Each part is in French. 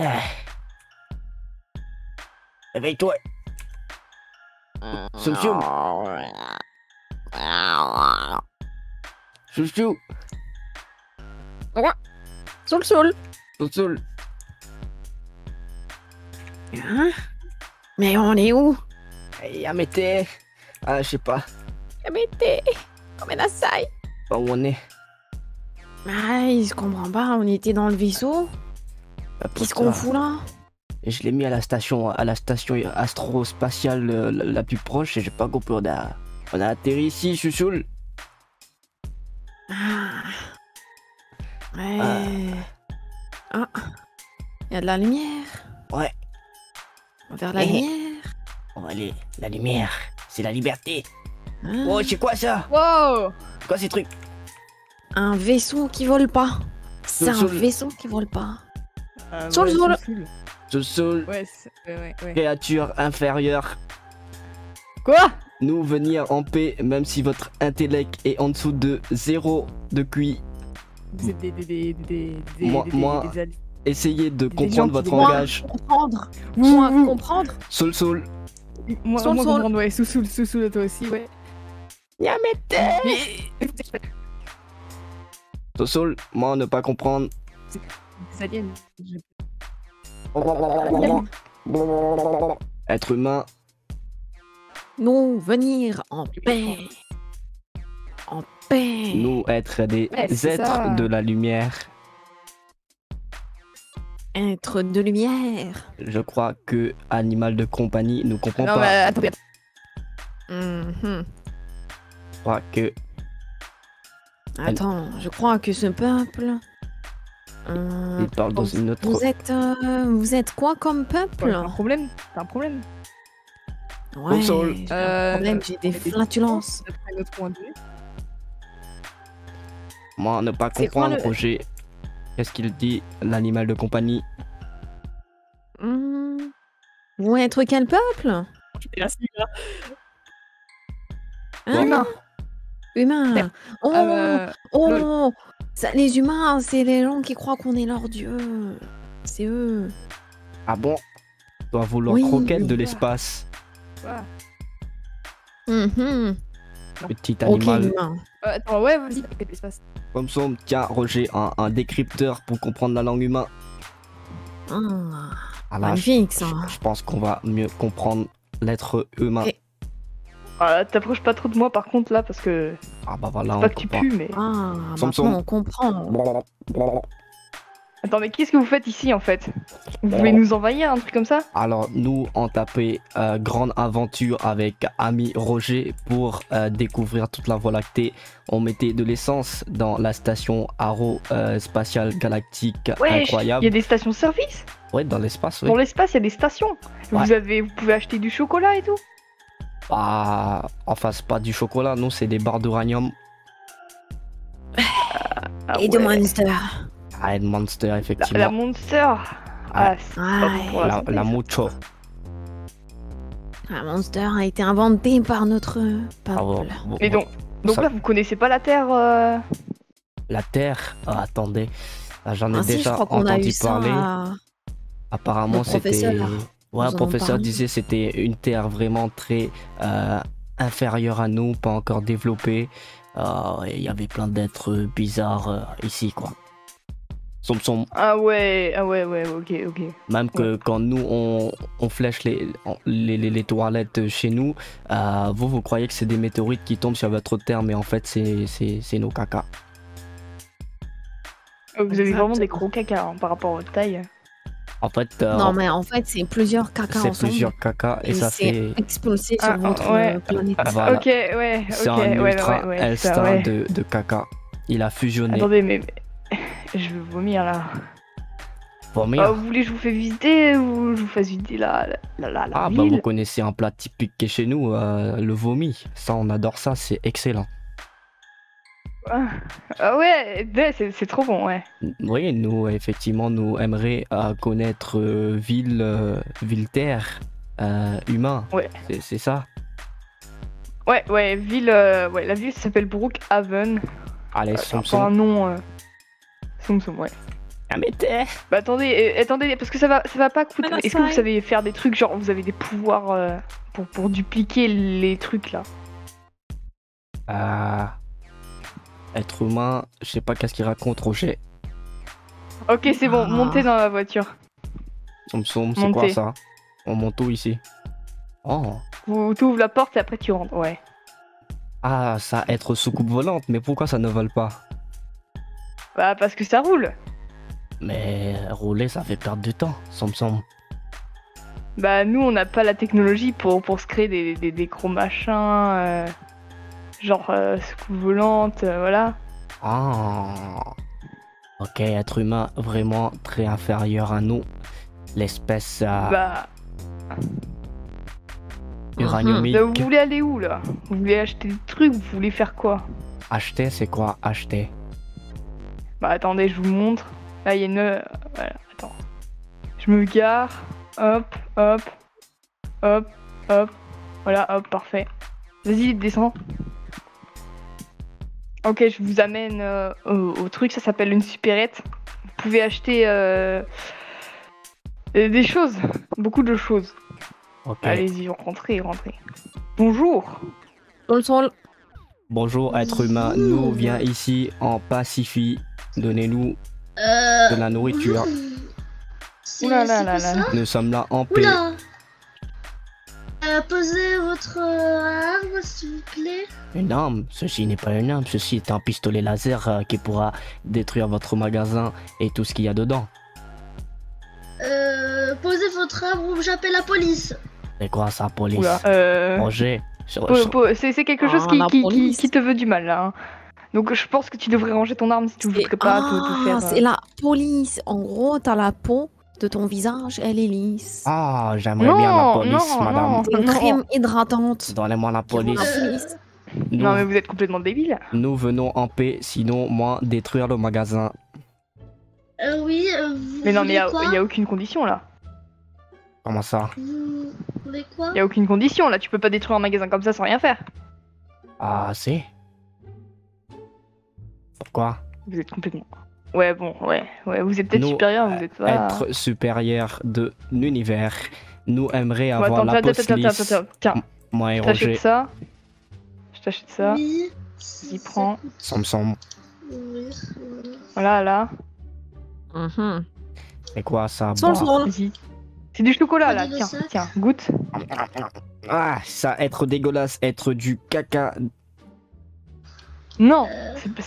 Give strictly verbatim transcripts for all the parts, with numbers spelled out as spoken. Ah. Réveille-toi. Souchou. Souchou. Soul soul. Soul soul. Hein? Mais on est où? Yamete. Ah, je sais pas. Yamete. Comment ça? Bon, on est. Ah, je comprends pas. On était dans le vaisseau. Qu'est-ce qu'on fout là? Je l'ai mis à la station, à la station astrospatiale euh, la, la plus proche et j'ai pas compris. On a, on a atterri ici, Chouchoul. Ah. Ouais. Ah. Ah. Y a de la lumière. Ouais. On va vers la eh. lumière. On va aller. La lumière, c'est la liberté. Ah. Oh, c'est quoi ça? Wow. C'est quoi ces trucs? Un vaisseau qui vole pas. C'est un vaisseau qui vole pas. Euh, Soul, ouais, Soul. Soul. Soul, Soul. Ouais, ouais, ouais. Créature inférieure. Quoi? Nous venir en paix, même si votre intellect est en dessous de zéro de Q I. Vous êtes des, des, des, des, moi, des, des, moi des, essayez de des comprendre votre langage. Comprendre. Moi, mmh. comprendre. Soul, Soul. Moi, Soul, moi Soul. comprendre, ouais. Soul, Soul, Soul, Soul, toi aussi, ouais. Yamete. Mais... Soul, Soul, moi, ne pas comprendre. Des aliens. Être humain. Nous venir en paix. En paix. Nous être des ouais, êtres ça. de la lumière. Être de lumière. Je crois que animal de compagnie nous comprend non, pas. Bah, mm-hmm. Je crois que. Attends, je crois que ce peuple. Euh, Il parle dans vous, une autre... vous êtes euh, vous êtes quoi comme peuple? T'as un problème? T'as un problème? Ouais, j'ai euh, des flatulences. Moi, ne pas comprendre, quoi, le... Roger. Qu'est-ce qu'il dit, l'animal de compagnie? mmh. Vous êtes quel peuple? Ah, non. Humain. Oh, euh, oh, non. Ça, les humains, c'est les gens qui croient qu'on est leur dieu. C'est eux. Ah bon? Doit vouloir oui, croquette de l'espace. Mm-hmm. Petit animal. Okay, euh, attends, ouais, vas-y. Comme ça, tiens, Roger, un, un décrypteur pour comprendre la langue humaine. Ah, ah là, magnifique, ça. Je, je pense qu'on va mieux comprendre l'être humain. Et... Ah, t'approches pas trop de moi par contre là parce que. Ah bah voilà. C'est pas on que comprend. tu pues mais. Ah, maintenant on comprend. Attends, mais qu'est-ce que vous faites ici en fait? Vous voulez nous envahir, un truc comme ça? Alors nous on tapait euh, grande aventure avec ami Roger pour euh, découvrir toute la Voie lactée. On mettait de l'essence dans la station Haro euh, spatiale galactique ouais, incroyable. Il y a des stations service? Ouais, dans l'espace. Ouais. Dans l'espace il y a des stations. Ouais. Vous avez, vous pouvez acheter du chocolat et tout. Bah, enfin, c'est pas du chocolat, non, c'est des barres d'uranium. Ah, et ouais. de Monster. Ah, et de Monster, effectivement. La, la Monster. Ah, ah, la, la, la Mucho. La Monster a été inventée par notre peuple. Ah, bon, bon, Mais donc, donc ça... là, vous connaissez pas la Terre euh... La Terre oh, attendez, j'en ai ah, déjà si, entendu parler. À... Apparemment, c'était... Ouais, le professeur disait que c'était une terre vraiment très euh, inférieure à nous, pas encore développée. Il euh, y avait plein d'êtres bizarres euh, ici, quoi. Somme, somme. Ah ouais, ah ouais, ouais, ok, ok. Même que ouais. quand nous, on, on flèche les, les, les, les toilettes chez nous, euh, vous, vous croyez que c'est des météorites qui tombent sur votre terre, mais en fait, c'est nos cacas. Vous avez vraiment des gros cacas hein, par rapport aux tailles. En fait, euh, non mais en fait c'est plusieurs caca ensemble. C'est plusieurs caca et, et ça fait exploser sur ah, votre ouais. planète. Voilà. Ok ouais. C'est okay, un ouais, ultra ouais, ouais, instinct ça, ouais. de, de caca. Il a fusionné. Attendez mais je vais vomir là. Vomir. Ah, vous voulez que je vous fais visiter ou je vous fasse visiter la la la, la Ah ville. Bah vous connaissez un plat typique qui est chez nous, euh, le vomi. Ça on adore ça, c'est excellent. Ah ouais, c'est trop bon, ouais. Oui, nous, effectivement, nous aimerions euh, connaître euh, ville, euh, ville terre, euh, humain. Ouais. C'est ça. Ouais, ouais, ville, euh, ouais, la ville s'appelle Brookhaven. Allez, Sompsom. C'est un nom, euh, Sompsom, ouais. Permettez. Bah attendez, euh, attendez, parce que ça va, ça va pas coûter. Est-ce que vous savez faire des trucs, genre vous avez des pouvoirs euh, pour, pour dupliquer les trucs là? Ah. Euh, être humain, je sais pas qu'est-ce qu'il raconte Roger. Ok, c'est bon, ah. montez dans la voiture. On me somme, c'est quoi ça? On monte tout ici. Oh. Tu ouvres la porte et après tu rentres, ouais. Ah, ça être soucoupe volante, mais pourquoi ça ne vole pas? Bah parce que ça roule. Mais rouler, ça fait perdre du temps, ça me semble. Bah nous, on n'a pas la technologie pour, pour se créer des, des, des gros machins, euh, genre euh, soucoupe volante, euh, voilà. Ah. Ok, être humain vraiment très inférieur à nous. L'espèce... Euh... Bah... uraniumique. Bah, vous voulez aller où là? Vous voulez acheter des trucs? Vous voulez faire quoi? Acheter, c'est quoi acheter? Bah attendez, je vous montre. Là il y a une... Voilà, attends. Je me gare. Hop, hop. Hop, hop. Voilà, hop, parfait. Vas-y, descends. Ok, je vous amène euh, au, au truc, ça s'appelle une supérette. Vous pouvez acheter euh, des choses, beaucoup de choses. Okay. Allez-y, rentrez, rentrez. Bonjour. Bonjour. Bonjour, être humain. Nous, on vient ici en Pacifie. Donnez-nous euh... de la nourriture. Ouh là là là là. Nous sommes là en paix. Euh, posez votre euh, arme, s'il vous plaît. Une arme? Ceci n'est pas une arme, ceci est un pistolet laser euh, qui pourra détruire votre magasin et tout ce qu'il y a dedans. Euh, posez votre arme ou j'appelle la police. C'est quoi ça, police? Oula, euh... Roger, je... c'est quelque chose ah, qui, qui, qui, qui te veut du mal, là. Hein. Donc je pense que tu devrais ranger ton arme si tu ne voudrais pas ah, te, te faire... C'est la police. En gros, t'as la peau de ton visage, elle est lisse. Ah, j'aimerais bien la police, non, madame. Une crème hydratante. Donnez-moi la police. Euh... Nous... Non, mais vous êtes complètement débile. Nous venons en paix, sinon, moi, détruire le magasin. Euh, oui, euh, vous Mais non, mais il n'y a, a aucune condition, là. Comment ça? Vous voulez quoi? Il n'y a aucune condition, là. Tu peux pas détruire un magasin comme ça sans rien faire. Ah, si. Pourquoi? Vous êtes complètement... Ouais, bon, ouais, ouais, vous êtes peut-être supérieur, vous êtes pas... Être supérieur de l'univers, nous aimerait avoir la possibilité... Tiens, moi et Roger... Je t'achète ça, je t'achète ça, j'y prends... Ça me semble... Voilà, là... C'est quoi ça? C'est du chocolat, là, tiens, tiens, goûte. Ah, ça, être dégueulasse, être du caca... Non, c'est pas...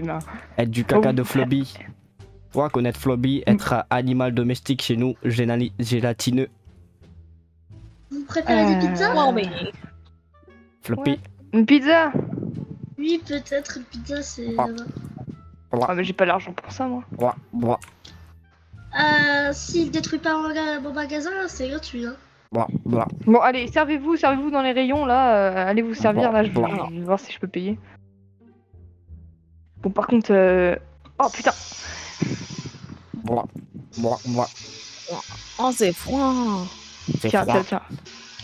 Non. Être du caca oh, de Floby. Toi, connaître Floby, être mm. animal domestique chez nous, gélatineux. Vous préférez euh... des pizzas? Non, mais... Floppy. Ouais. Une pizza? Oui, peut-être, une pizza, c'est... Ah, ah mais j'ai pas l'argent pour ça, moi. Ouah. Ouah. Euh, s'il détruit pas mon magasin, c'est gratuit, hein. Ouah. Ouah. Bon, allez, servez-vous, servez-vous dans les rayons, là. Euh, allez vous servir, Ouah. là, je vais, Ouah. je vais voir si je peux payer. Bon, par contre... Euh... Oh, putain. Moi, moi, moi. Oh, c'est froid. C'est froid. Tiens, tiens.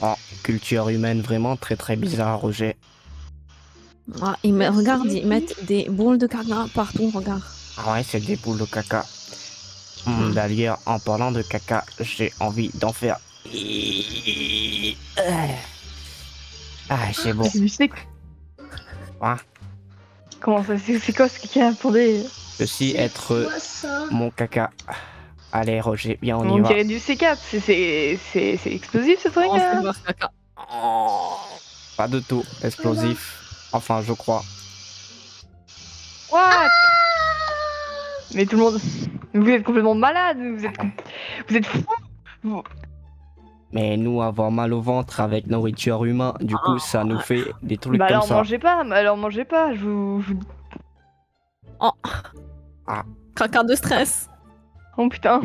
Oh, culture humaine vraiment très très bizarre, Roger. Ah, il me... Regarde, ils mettent des boules de caca partout, regarde. Ah ouais, c'est des boules de caca. Mmh, d'ailleurs, en parlant de caca, j'ai envie d'en faire... Ah, c'est bon. C'est du sucre. Ouais. Comment ça, c'est quoi ce caca? Attendez. Ceci être quoi, mon caca. Allez Roger, bien on, on y va. On dirait du C quatre, c'est explosif ce truc. Oh, hein, bon, caca. Oh. Pas de tout, explosif. Enfin je crois. What? Ah, mais tout le monde, vous êtes complètement malade, vous êtes, vous êtes fous. Vous... Mais nous, avoir mal au ventre avec nourriture humaine, du coup, ça nous fait des trucs bah comme ça. Bah alors mangez pas, alors mangez pas, je vous... Je... Oh. Ah. Craquin de stress. Oh putain.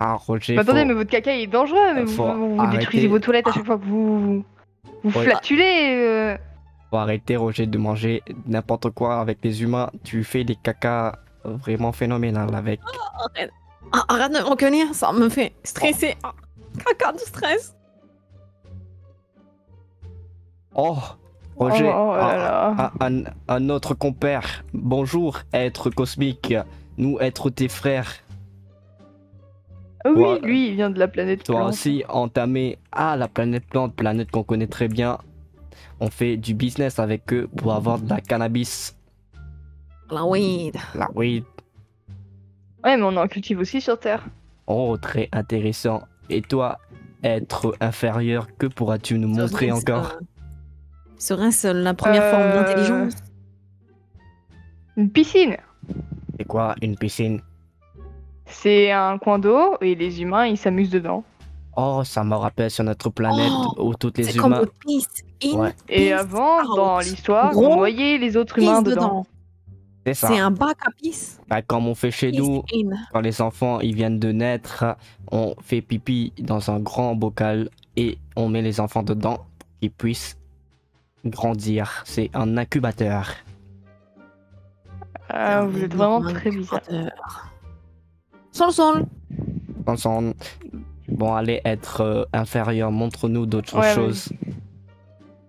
Ah Roger, bah, faut... Attendez, mais votre caca il est dangereux, mais faut vous, vous, vous détruisez vos toilettes à chaque fois que vous... Vous ouais. flatulez euh... Faut arrêter Roger de manger n'importe quoi avec les humains, tu fais des cacas vraiment phénoménales avec... Oh, arrête. Ah, arrête de me reconnaître, ça me fait stresser. Oh. Caca de stress. Oh, Roger, oh, oh, un, un, un autre compère. Bonjour, être cosmique. Nous, être tes frères. Oui, toi, lui, il vient de la planète toi Plante. Toi aussi, entamé à la planète Plante, planète qu'on connaît très bien. On fait du business avec eux pour avoir de la cannabis. La weed. La weed. Ouais, mais on en cultive aussi sur Terre. Oh, très intéressant. Et toi, être inférieur, que pourras-tu nous sur montrer encore? Sur un seul, la première euh... forme d'intelligence. Une piscine. C'est quoi une piscine? C'est un coin d'eau et les humains, ils s'amusent dedans. Oh, ça me rappelle sur notre planète oh, où toutes les humains... Comme ouais. Et avant, out. Dans l'histoire, on voyait les autres humains dedans. dedans. C'est ça. C'est un bac à pisse. Bah, comme on fait chez piece nous, in. Quand les enfants ils viennent de naître, on fait pipi dans un grand bocal et on met les enfants dedans pour qu'ils puissent grandir. C'est un incubateur. Ah, vous êtes vraiment très bizarre. Son son. Son son. Bon, allez, être euh, inférieur, montre-nous d'autres ouais, choses. Oui.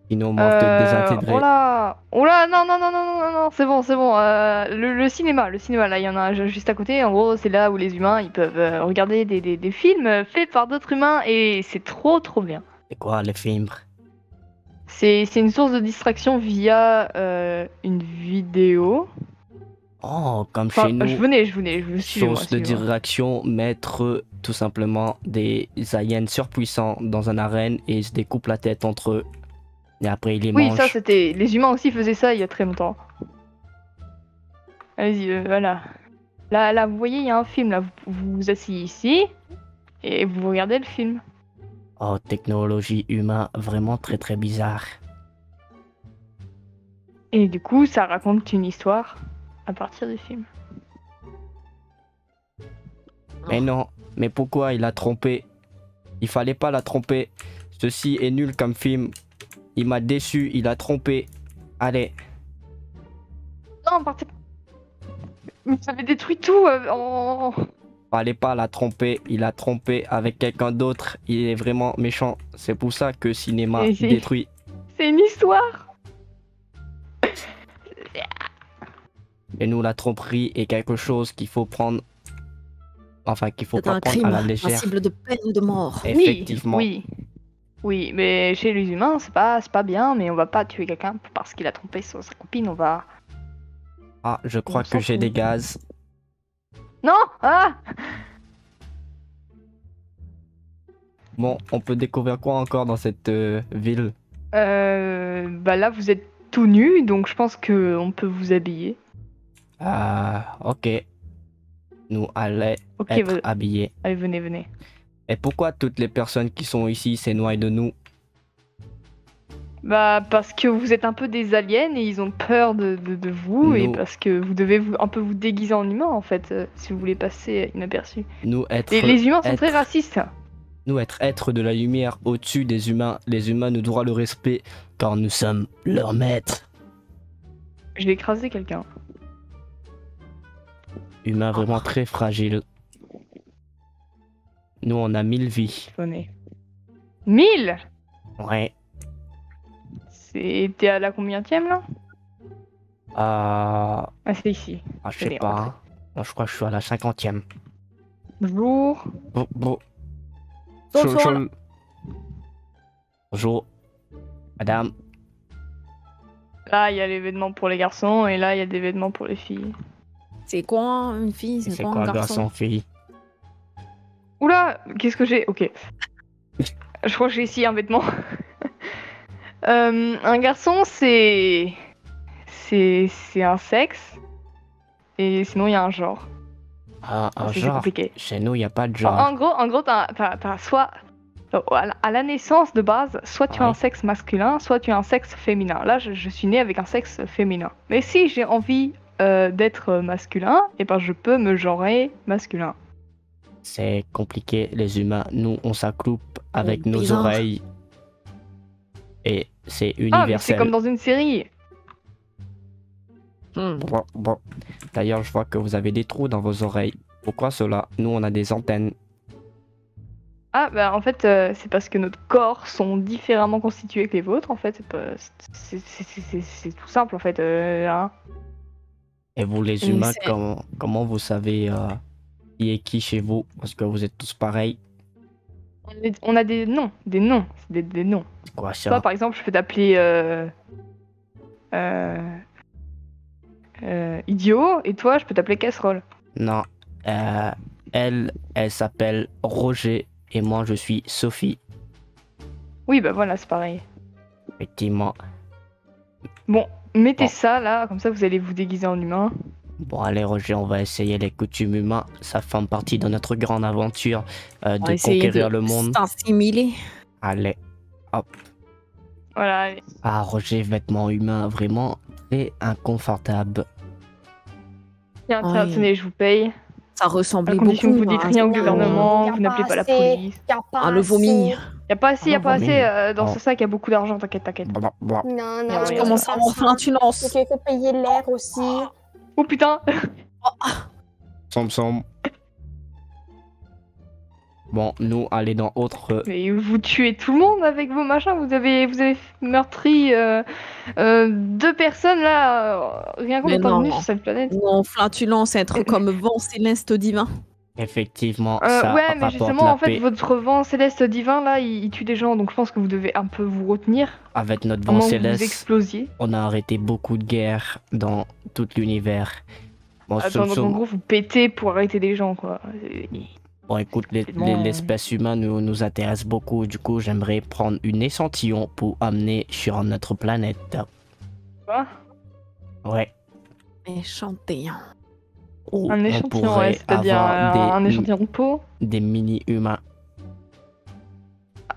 Il nous manque euh, de désintégrer. Oh là, oh là, non, non, non, non, non, non, c'est bon, c'est bon. Euh, le, le cinéma, le cinéma, là, il y en a juste à côté. En gros, c'est là où les humains, ils peuvent euh, regarder des, des, des films faits par d'autres humains et c'est trop, trop bien. C'est quoi, les films? C'est une source de distraction via euh, une vidéo. Oh, comme enfin, chez nous. Je venais, je venais, je me suis source moi, de direction, mettre tout simplement des aliens surpuissants dans un arène et ils se découpent la tête entre eux. Et après, ils les oui, mangent. Ça c'était. Les humains aussi faisaient ça il y a très longtemps. Allez-y, euh, voilà. Là, là, vous voyez, il y a un film. Là, vous vous, vous asseyez ici et vous regardez le film. Oh, technologie humain, vraiment très très bizarre. Et du coup, ça raconte une histoire. À partir du film. Mais non, mais pourquoi il a trompé? Il fallait pas la tromper. Ceci est nul comme film. Il m'a déçu, il a trompé. Allez. Non, partez. Vous avez détruit tout. Euh... Oh. Fallait pas la tromper. Il a trompé avec quelqu'un d'autre. Il est vraiment méchant. C'est pour ça que cinéma détruit. C'est une histoire. Et nous, la tromperie est quelque chose qu'il faut prendre, enfin qu'il faut pas prendre crime, à la légère. C'est un cible de peine ou de mort. Effectivement. Oui, oui, oui, mais chez les humains, c'est pas, c'est pas bien, mais on va pas tuer quelqu'un parce qu'il a trompé sa copine, on va... Ah, je crois on que j'ai des gaz. Non ah. Bon, on peut découvrir quoi encore dans cette euh, ville? Euh... Bah là, vous êtes tout nus, donc je pense qu'on peut vous habiller. Ah, ok. Nous allons okay, être habillés. Allez, venez, venez. Et pourquoi toutes les personnes qui sont ici s'éloignent de nous? Bah, parce que vous êtes un peu des aliens et ils ont peur de, de, de vous nous, et parce que vous devez vous, un peu vous déguiser en humain, en fait, euh, si vous voulez passer inaperçu. Nous, être... Et les humains sont être, très racistes. Nous, être être de la lumière au-dessus des humains. Les humains nous doivent le respect car nous sommes leurs maîtres. J'ai écrasé quelqu'un. Humain vraiment très fragile. Nous, on a mille vies. mille? Ouais. T'es à la combienième là? Ah. Euh... Ah, c'est ici. Ah, je sais pas. Non, je crois que je suis à la cinquantième. Bonjour. Bon, bon. Bonjour. Bonjour. Bonjour. Madame. Là, il y a les vêtements pour les garçons et là, il y a des vêtements pour les filles. C'est quoi une fille? C'est quoi, quoi un garçon, garçon fille? Oula, qu'est-ce que j'ai? Ok. Je crois que j'ai ici un vêtement. euh, un garçon, c'est... c'est... c'est un sexe. Et sinon, il y a un genre. Ah, un genre. C'est compliqué. Chez nous, il n'y a pas de genre. En, en gros, en gros t'as, t'as, t'as soit... à la naissance de base, soit tu as ouais. un sexe masculin, soit tu as un sexe féminin. Là, je, je suis né avec un sexe féminin. Mais si j'ai envie... Euh, d'être masculin, et ben je peux me genrer masculin. C'est compliqué, les humains. Nous, on s'accoupe avec oh, nos bizarre. Oreilles. Et c'est universel. Ah, c'est comme dans une série. Hmm. Bon, bon. D'ailleurs, je vois que vous avez des trous dans vos oreilles. Pourquoi cela? Nous, on a des antennes. Ah, bah en fait, euh, c'est parce que notre corps sont différemment constitués que les vôtres, en fait. C'est, pas... c'est, c'est, c'est, c'est tout simple, en fait. Euh, hein. Et vous, les humains, comment, comment vous savez euh, qui est qui chez vous? Parce que vous êtes tous pareils. On, est, on a des noms, des noms, des, des noms. Quoi ça? Toi, par exemple, je peux t'appeler euh, euh, euh, idiot, et toi, je peux t'appeler casserole. Non, euh, elle, elle s'appelle Roger. Et moi, je suis Sophie. Oui, bah voilà, c'est pareil. Effectivement. Bon, mettez bon. ça, là, comme ça, vous allez vous déguiser en humain. Bon, allez, Roger, on va essayer les coutumes humains. Ça fait partie de notre grande aventure euh, de conquérir de le monde. S'assimiler. Allez, hop. Voilà. Allez. Ah, Roger, vêtements humains, vraiment très inconfortable. Tiens, tiens, oui. tenez, je vous paye. Ça ressemblait beaucoup. Vous ne dites rien au gouvernement, vous n'appelez pas la police. Ah, le vomi. Y'a pas assez, y'a pas assez. Dans ce sac, y'a beaucoup d'argent, t'inquiète, t'inquiète. Non, non, je commence à m'enfler, tu lances. Il faut payer l'air aussi. Oh putain. Ça me semble. Bon, nous, allez dans autre. Mais vous tuez tout le monde avec vos machins. Vous avez, vous avez meurtri euh, euh, deux personnes là. Euh, rien qu'on est en sur cette planète. Non, flatulence, être comme vent céleste divin. Effectivement. Euh, ça ouais, mais justement, en fait, paix. votre vent céleste divin là, il, il tue des gens. Donc je pense que vous devez un peu vous retenir. Avec notre vent céleste, vous explosiez. On a arrêté beaucoup de guerres dans tout l'univers. Bon, ah, dans, en gros, vous pétez pour arrêter des gens, quoi. Bon, écoute, l'espèce humaine nous, nous intéresse beaucoup, du coup, j'aimerais prendre une échantillon pour amener sur notre planète. Quoi? Ouais. Échantillon. Où un échantillon, ouais, c'est-à-dire un échantillon de peau? Des mini-humains.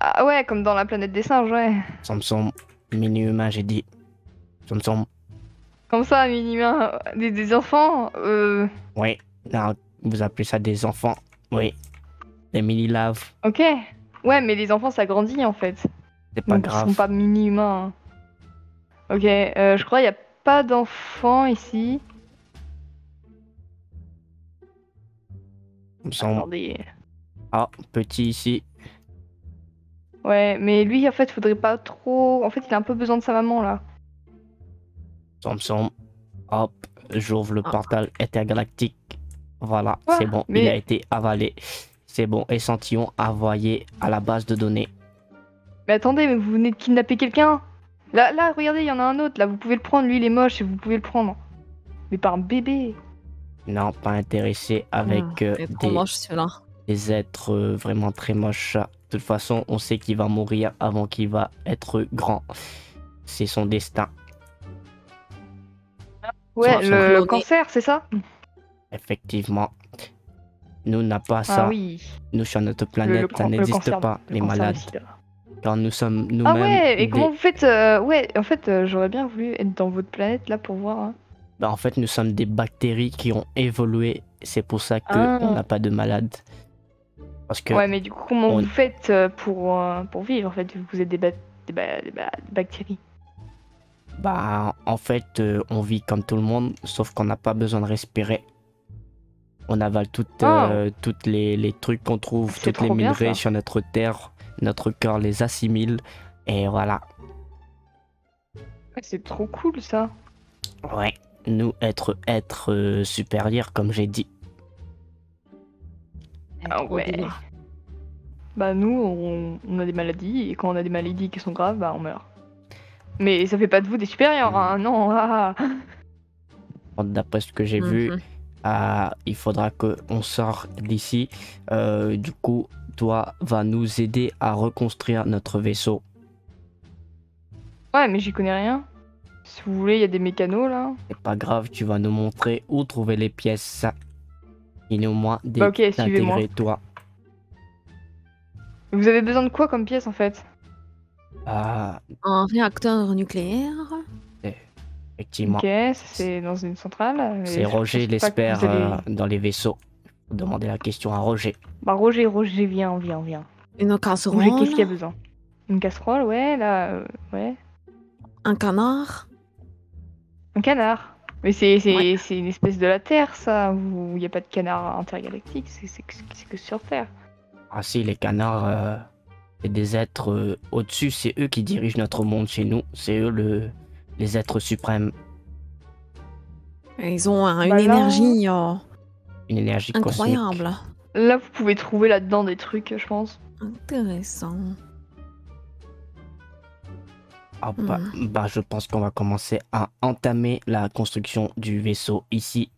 Ah ouais, comme dans la planète des singes, ouais. Samson, mini-humain, j'ai dit. Samson. Comme ça, mini-humain, des, des enfants? Euh... Ouais, non, vous appelez ça des enfants? Oui, les mini-laves. Ok, ouais, mais les enfants, ça grandit, en fait. C'est pas Donc, grave. Ils sont pas mini-humains. Hein. Ok, euh, je crois qu'il n'y a pas d'enfants ici. Il me semble... Attendez. Ah, petit ici. Ouais, mais lui, en fait, faudrait pas trop... En fait, il a un peu besoin de sa maman, là. Ça me semble... Hop, j'ouvre le ah. portail intergalactique. Voilà, ah, c'est bon, mais... il a été avalé. C'est bon, échantillon envoyé à la base de données. Mais attendez, mais vous venez de kidnapper quelqu'un. Là, là, regardez, il y en a un autre, là, vous pouvez le prendre, lui, il est moche, et vous pouvez le prendre. Mais pas un bébé. Non, pas intéressé avec ah, euh, des... Moche, des êtres euh, vraiment très moches. De toute façon, on sait qu'il va mourir avant qu'il va être grand. C'est son destin. Ouais, son, le son... cancer, c'est ça? Effectivement, nous n'a pas ah ça. Oui. Nous sur notre planète, le, le, ça n'existe pas le les malades. Aussi, quand nous sommes nous-mêmes. Ah ouais. Et des... comment vous faites euh, Ouais, en fait, euh, j'aurais bien voulu être dans votre planète là pour voir. Hein. Bah en fait, nous sommes des bactéries qui ont évolué. C'est pour ça que ah. on n'a pas de malades. Parce que. Ouais, mais du coup, comment on... vous faites pour euh, pour vivre en fait? Vous êtes des, ba... des, ba... des, ba... des bactéries. Bah en fait, euh, on vit comme tout le monde, sauf qu'on n'a pas besoin de respirer. On avale toutes, oh. euh, toutes les, les trucs qu'on trouve, toutes les minerais bien, sur notre terre. Notre corps les assimile. Et voilà. C'est trop cool ça. Ouais. Nous être être euh, supérieurs comme j'ai dit. Ah ouais. Bah nous on, on a des maladies. Et quand on a des maladies qui sont graves, bah on meurt. Mais ça fait pas de vous des supérieurs, mmh. hein, non ah. D'après ce que j'ai mmh. vu... Euh, il faudra qu'on sorte d'ici. Euh, du coup, toi, va nous aider à reconstruire notre vaisseau. Ouais, mais j'y connais rien. Si vous voulez, il y a des mécanos là. C'est pas grave, tu vas nous montrer où trouver les pièces. Il au moins d'intégrer toi. Vous avez besoin de quoi comme pièce en fait? euh... Un réacteur nucléaire. Effectivement. Ok, c'est dans une centrale. C'est Roger l'espère allez... euh, dans les vaisseaux. Demandez la question à Roger. Bah Roger, Roger, viens, viens, viens. Une casserole. Roger, qu'est-ce qu'il y a besoin? Une casserole, ouais, là, euh, ouais. Un canard. Un canard. Mais c'est ouais. une espèce de la Terre, ça, où il n'y a pas de canard intergalactique, c'est que sur Terre. Ah si, les canards, euh, c'est des êtres euh, au-dessus, c'est eux qui dirigent notre monde chez nous. C'est eux le, les êtres suprêmes. Ils ont un, une, bah là... énergie, euh... une énergie incroyable. Cosmique. Là, vous pouvez trouver là-dedans des trucs, je pense. Intéressant. Ah bah, mmh. bah je pense qu'on va commencer à entamer la construction du vaisseau ici.